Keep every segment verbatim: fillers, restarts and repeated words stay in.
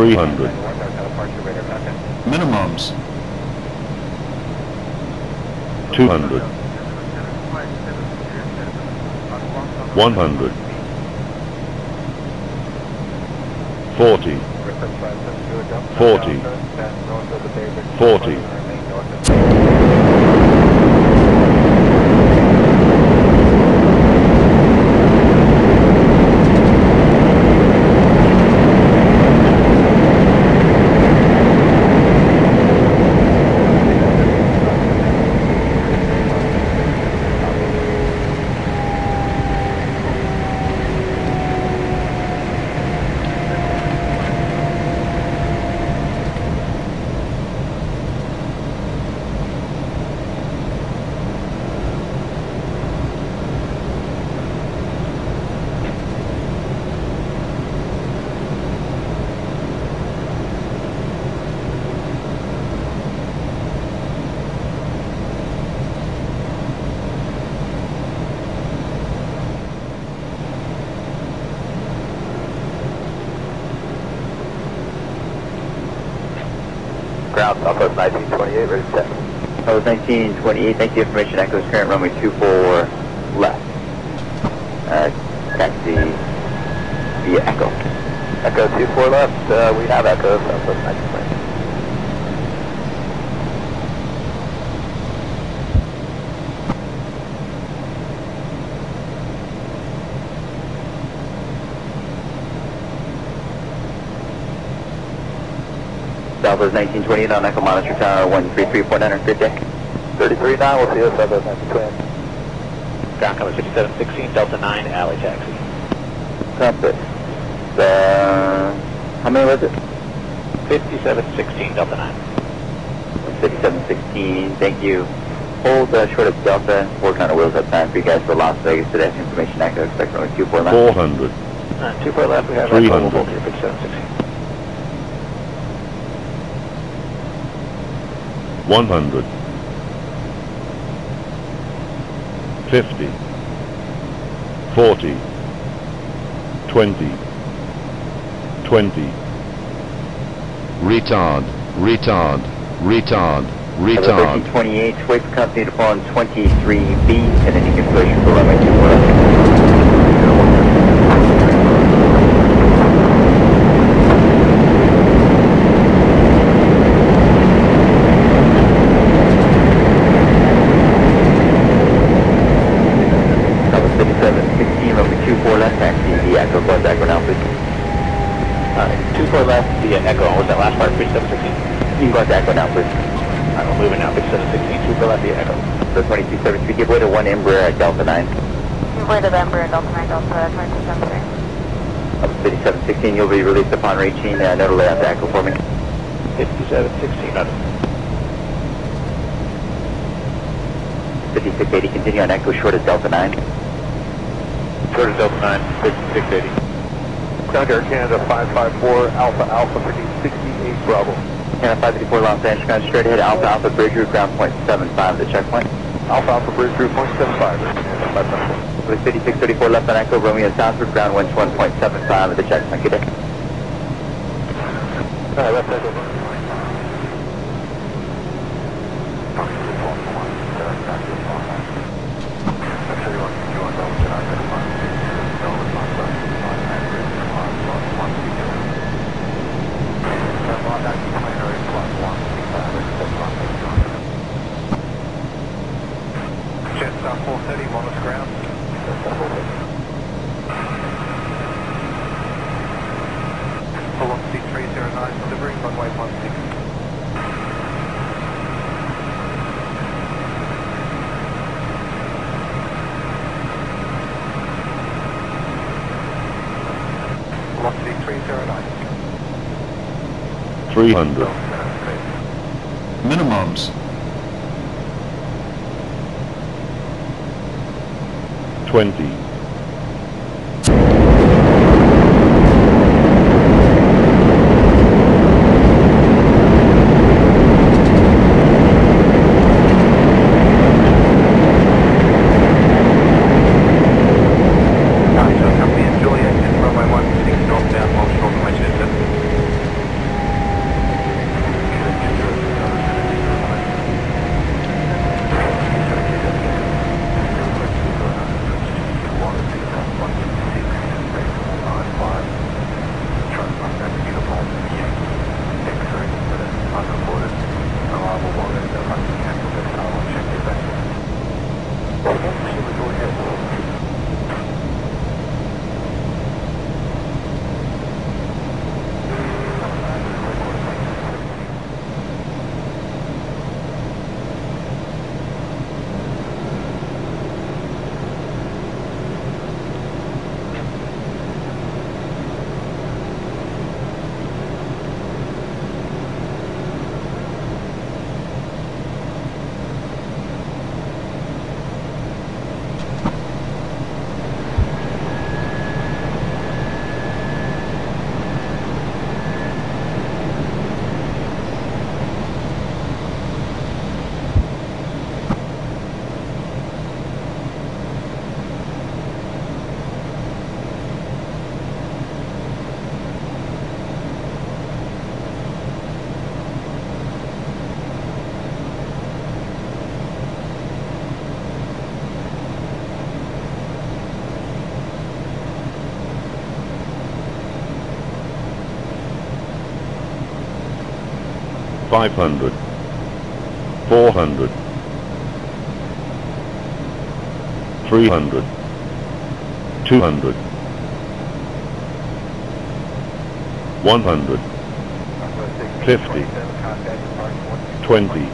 three hundred. Minimums two hundred, one hundred, forty, forty, forty. Southwest nineteen twenty-eight, ready to set. Southwest nineteen twenty-eight, thank you for information. Echoes current runway two four left. Uh, taxi via Echo. Echo two four left, uh, we have Echo, Southwest nineteen twenty-eight. Southwest nineteen twenty-eight on Echo Monitor Tower one three three point nine, good day. thirty-three now, we'll see you Southwest nineteen twenty-eight. Ground cover sixty-seven sixteen, Delta nine, Alley Taxi. Copy. Uh, how many was it? fifty-seven sixteen, Delta nine. fifty-seven sixteen, thank you. Hold uh, short of Delta, four kind of wheels up time for you guys for Las Vegas today. Information Echo, expect runway two four left. four hundred. Uh, two four left, we have Echo fifty-seven sixteen. One hundred, fifty, forty, twenty, twenty. Retard, retard, retard, retard. thirteen twenty-eight, wait for company to fall on twenty-three B, and then you can push for runway two four. Delta nine. Wait of Embraer, Delta nine, Delta twenty-two seventy-three. Up fifty-seven sixteen, you'll be released upon reaching uh, nodal layout to Echo for me. fifty-seven sixteen, nodal. fifty-six eighty, continue on Echo, short of Delta nine. Short of Delta nine, fifty-six eighty. Ground Air Canada five five four, Alpha Alpha fifty sixty-eight, Bravo. Canada five five four, Los Angeles, ground straight ahead, Alpha Alpha Bridge, ground point seven five, the checkpoint. Alpha Alpha Bridge through point seven five. With fifty-six thirty-four left on Echo, Romeo southward, ground winds one point seven five at the checkpoint. Good day. Alright, left Echo. three hundred. Minimums twenty. Juliet, runway one six northbound, Montreal, Washington. five hundred, four hundred, three hundred, two hundred, one hundred, fifty, twenty.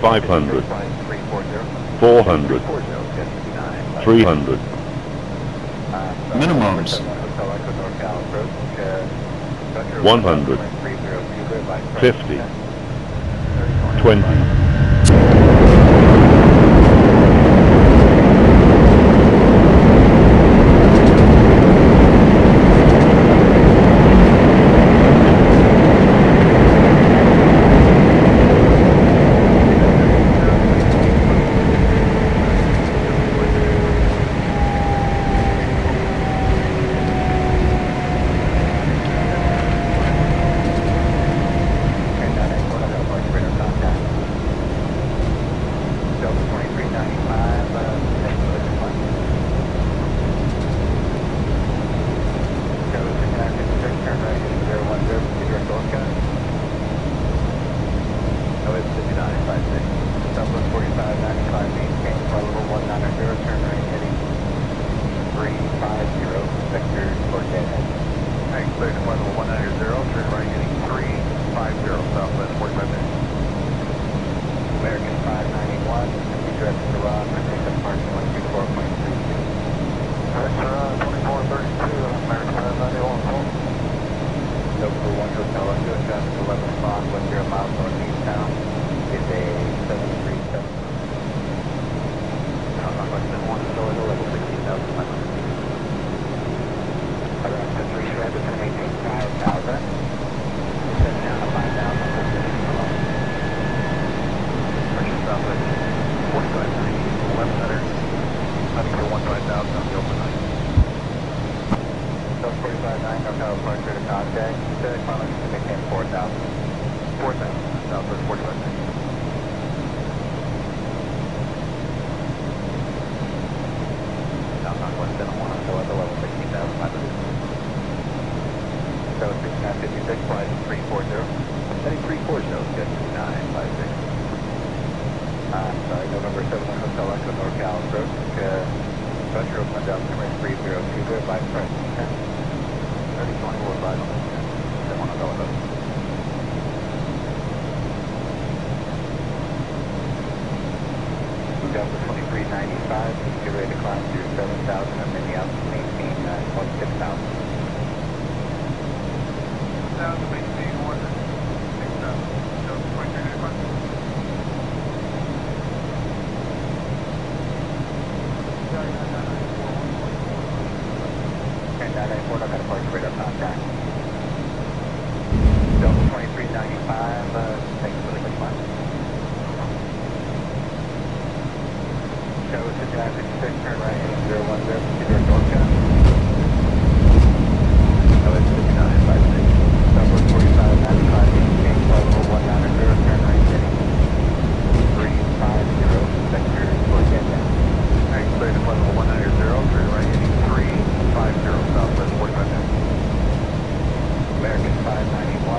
Five hundred, four hundred, three hundred. Minimums. One hundred, fifty, twenty.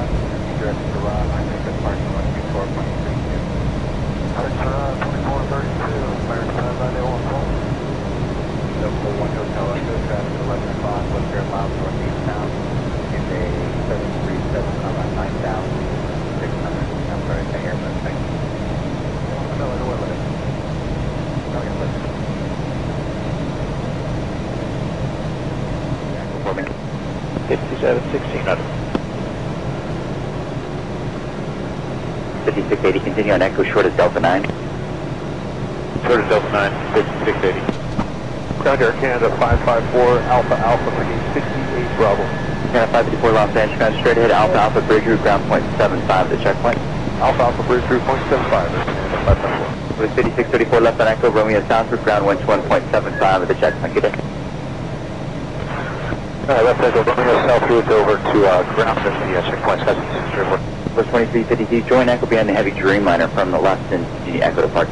Direction to Rob, I think that's parking lot twenty-four point three two. Direction to Rob, twenty-four thirty-two, fire side by the old phone. seven four one Hotel Echo, traffic eleven o'clock, what's your miles northeast town? It's a seven three seven, I'm at nine thousand six hundred, I'm sorry, I can't hear that thing. No, it'll limit it. No, you're listening. Yeah, go for me. fifty-seven sixteen, not. fifty-six eighty, continue on Echo, short of Delta nine. Short of Delta nine, fifty-six eighty. Ground Air Canada five five four, Alpha Alpha, Mike sixty-eight Bravo. Canada five fifty-four, Los Angeles, ground straight ahead, Alpha Alpha, bridge route, ground point seven five, the checkpoint. Alpha Alpha, bridge route, point seven five, Canada fifty-six thirty-four, left on Echo, Romeo South, ground one twenty-one point seven five at the checkpoint, good day. Alright, left Echo, Romeo South, route over to uh, ground at the uh, checkpoint seven six three one. twenty-three fifty-two, join Echo behind the heavy Dreamliner from the left and the Echo to park.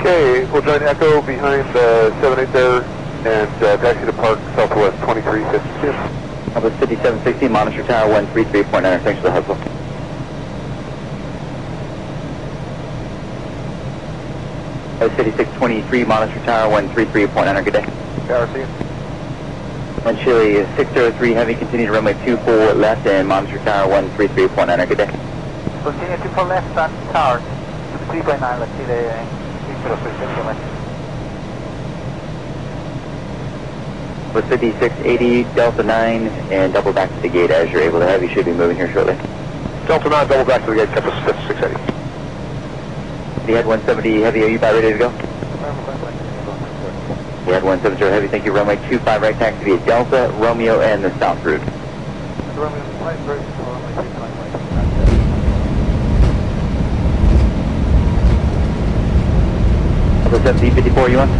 Okay, we'll join Echo behind the uh, seven eight there and uh, taxi to park southwest twenty-three fifty-two. Up at fifty-seven sixteen, monitor tower one three three point nine, thanks for the hustle. Up at fifty-six twenty-three, monitor tower one three three point nine, good day. R C. One Chile six zero three Heavy, continue to runway two four left and monitor tower one three three point nine, good day. Continue two four left on tower two three point nine, let's see the three zero three. With fifty-six eighty, Delta nine, and double back to the gate as you're able to. Heavy should be moving here shortly. Delta nine, double back to the gate, cut us fifty-six eighty. We had one seventy Heavy, are you about ready to go? We had one seventy Heavy, thank you, runway two five right, taxi via Delta, Romeo, and the south route. Romeo, flight route to runway two five right, taxi. Over seventeen fifty-four, you on?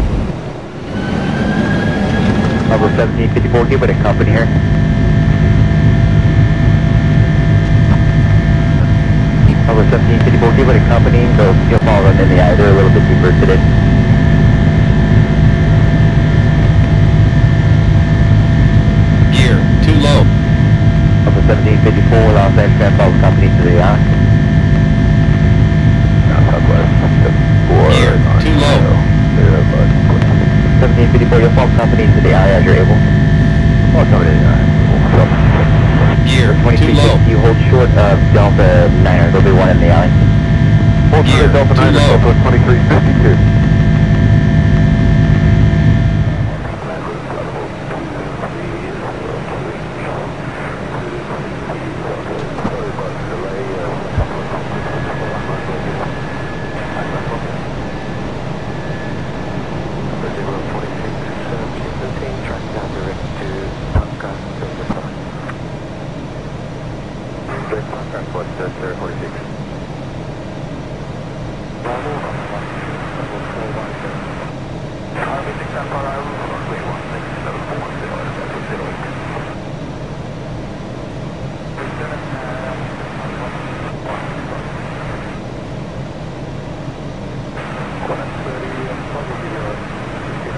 Over seventeen fifty-four, give it a company here. Over seventeen fifty-four, give it a company, so you'll follow them in the eye, they're a little bit deeper today. seventeen fifty-four, Los Angeles, follow the company to the yacht. Here, too low. seventeen fifty-four, you'll follow company to the eye as you're able. Follow company to the eye. Here, too low. You hold short of Delta nine, there'll be one in the eye. Hold short of Delta nine, Delta twenty-three fifty-two.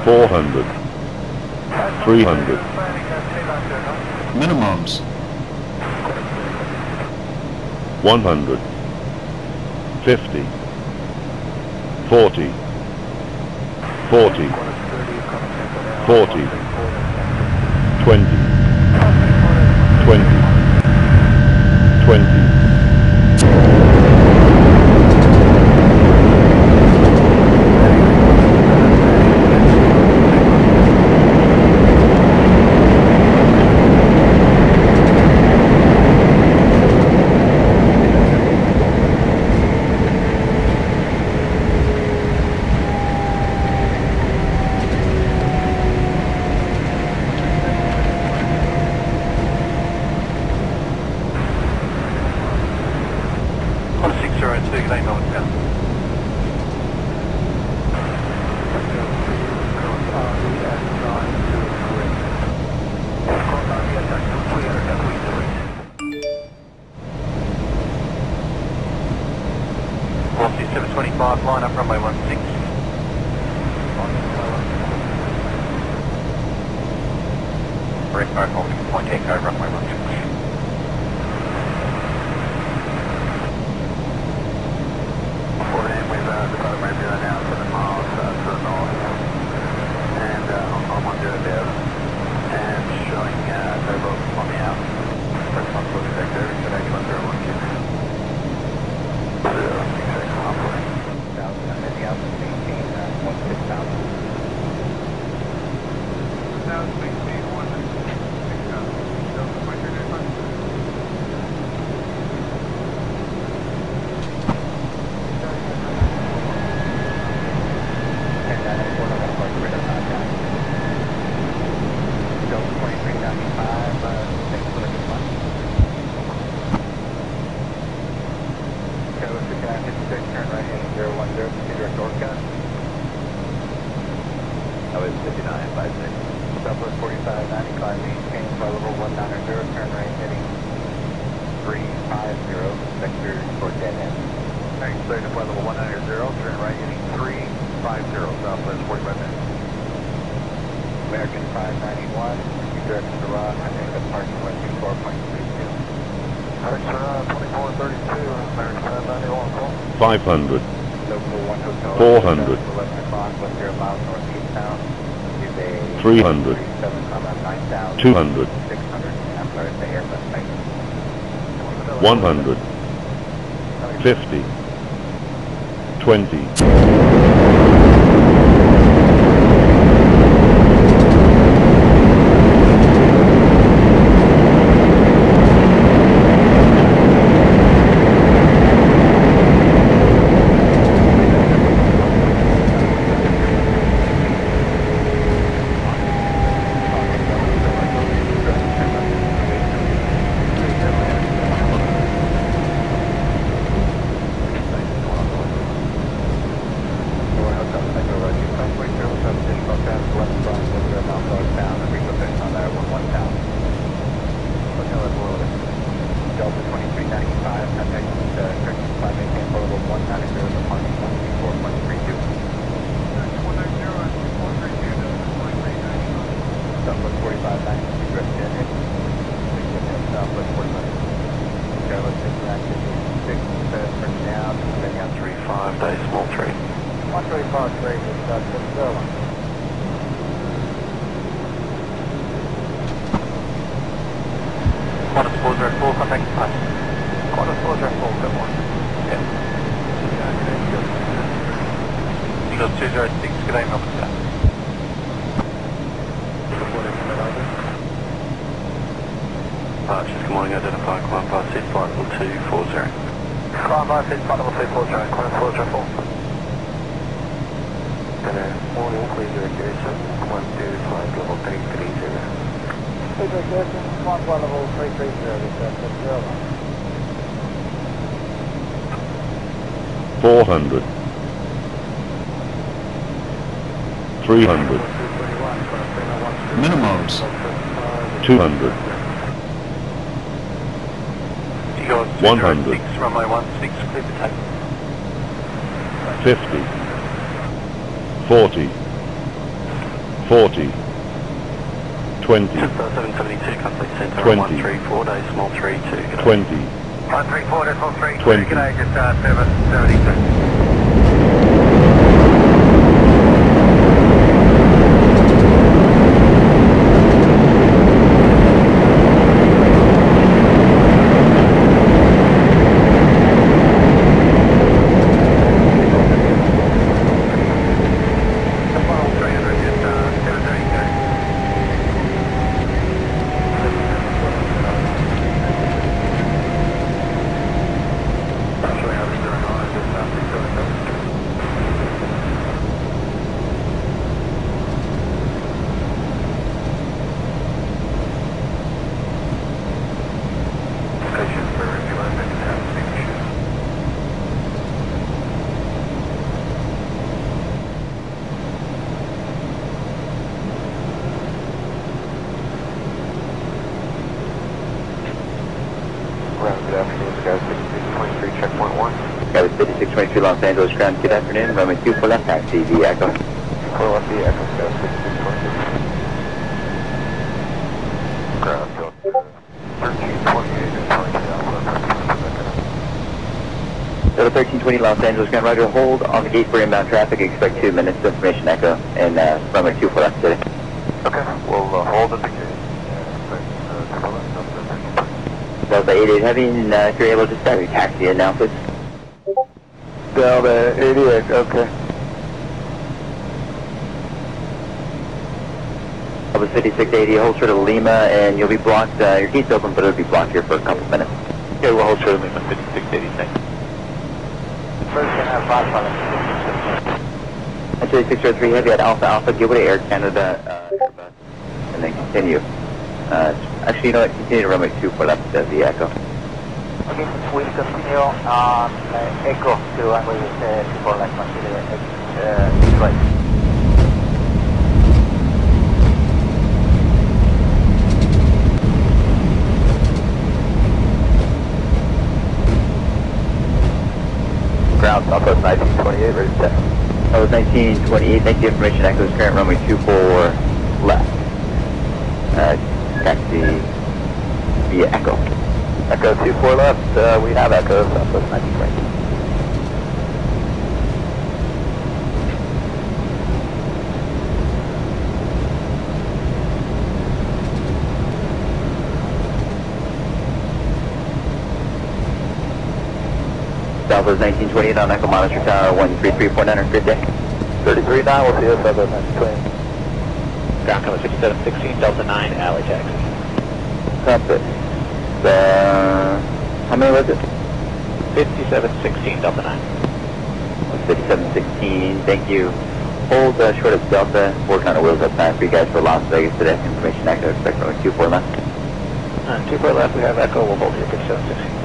four hundred, three hundred, minimums, one hundred, fifty, forty, forty, forty, twenty, twenty, twenty. seven twenty-five, line up runway one six. Break, no holding, point echo, runway one six. sector for dead end. Alright, clear to flight level one hundred, turn right heading three five zero, southwest forty-five minutes. American five nine one, new direction to Rod, I think that's parking one two four point three two. Direction to Rod, twenty-four thirty-two, American five nine one, call. five hundred. Local one hotel. four hundred. eleven o'clock, left zero miles northeast town. three hundred. two hundred. six hundred. I'm sorry, it's the Airbus Titan. one hundred. fifty. twenty. four hundred. three hundred. Minimums. two hundred. one hundred. fifty. forty. forty. twenty. twenty. twenty. one three four, three, twenty. Good day, just uh, seven seventy-six. Los Angeles ground, good afternoon, runway two for left, taxi, the Echo. For left, the Echo, go, sixteen twenty. Ground, thirteen twenty-eight, go to thirteen twenty Los Angeles ground, roger, hold on the gate for inbound traffic, expect two minutes, information Echo, and uh, runway two for left, city. Okay, we'll uh, hold at the gate. Delta eighty-eight Heavy, and uh, if you're able to start your taxi in now, please. Delta eighty-eight, okay. Delta fifty-six eighty, hold short of Lima, and you'll be blocked, uh, your gate's open, but it'll be blocked here for a couple of minutes. Okay, we'll hold short of Lima, fifty-six eighty, thanks. First, I have five five. Actually, six oh three Heavy at Alpha Alpha, give it to Air Canada, uh, and then continue. Uh, actually, you know what, continue to runway two for left, uh, the Echo. Okay, we continue on uh, Echo to runway uh, two four left, consider uh, right. ground, southwest nineteen twenty-eight, ready to check. That was nineteen twenty-eight, thank you, information echoes, current runway two four left. Uh, taxi via Echo. Echo two four left, uh, we have Echo, southwest nineteen twenty-eight. Southwest nineteen twenty-eight on Echo Monitor Tower, one three three point nine, good day. thirty-three nine, we'll see you southwest nineteen twenty-eight. Ground code sixty-seven sixteen, Delta nine, alley taxi. Copy. Uh, how many was it? fifty-seven sixteen, Delta nine. fifty-seven sixteen, thank you. Hold uh, short of Delta, four kind of wheels up nine for you guys for Las Vegas today. Information Echo, expect runway two four left. On two four left, we have Echo, we'll hold here fifty-seven sixteen.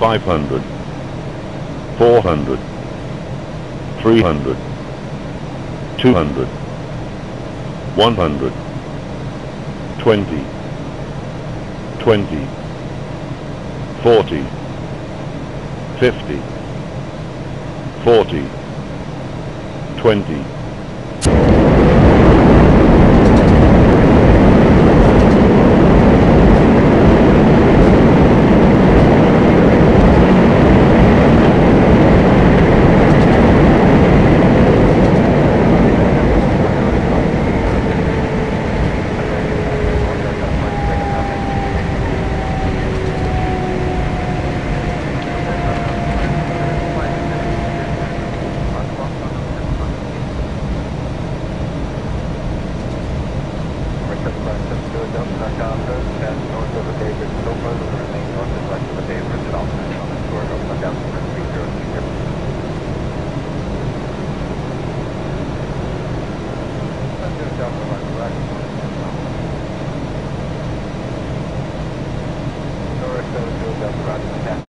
five hundred, four hundred, three hundred, two hundred, one hundred, twenty, twenty, forty, fifty, forty, twenty. Gracias.